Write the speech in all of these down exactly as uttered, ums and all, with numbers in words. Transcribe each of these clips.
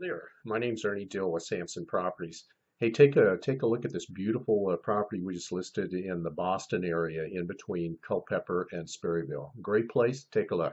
there. My name's Ernie Dill with Samson Properties. Hey, take a take a look at this beautiful uh, property we just listed in the Boston area, in between Culpeper and Sperryville. Great place. Take a look.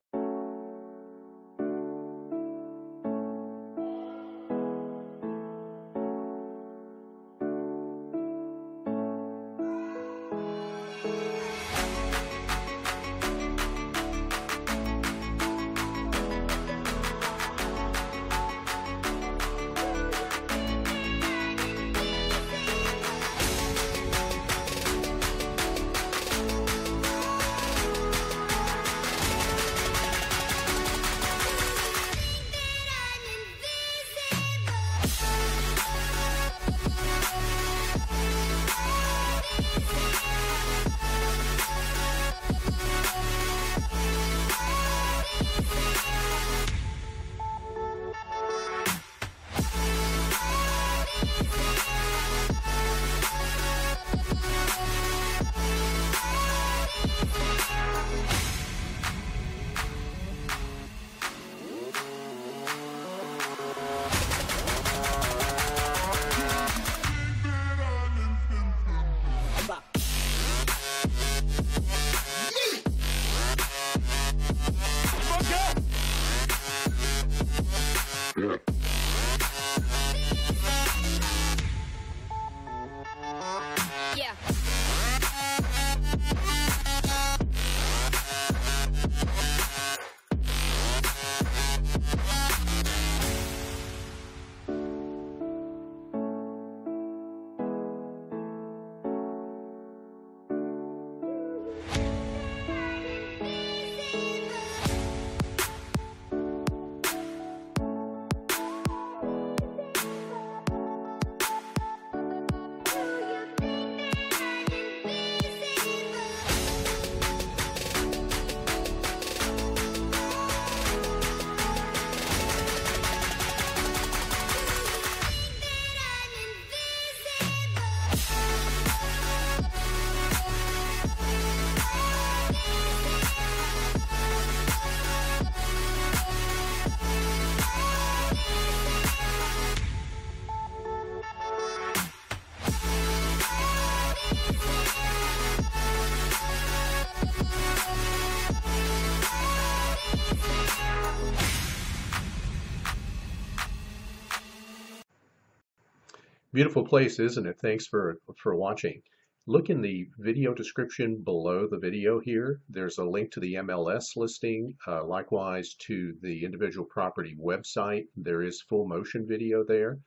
Beautiful place, isn't it? Thanks for for watching. Look in the video description below the video here. There's a link to the M L S listing, uh, likewise to the individual property website. There is full motion video there,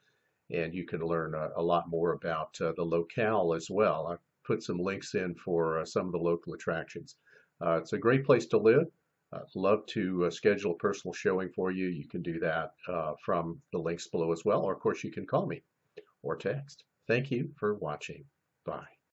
and you can learn a, a lot more about uh, the locale as well. I've put some links in for uh, some of the local attractions. Uh, it's a great place to live. I'd love to uh, schedule a personal showing for you. You can do that uh, from the links below as well, or of course you can call me or text. Thank you for watching. Bye.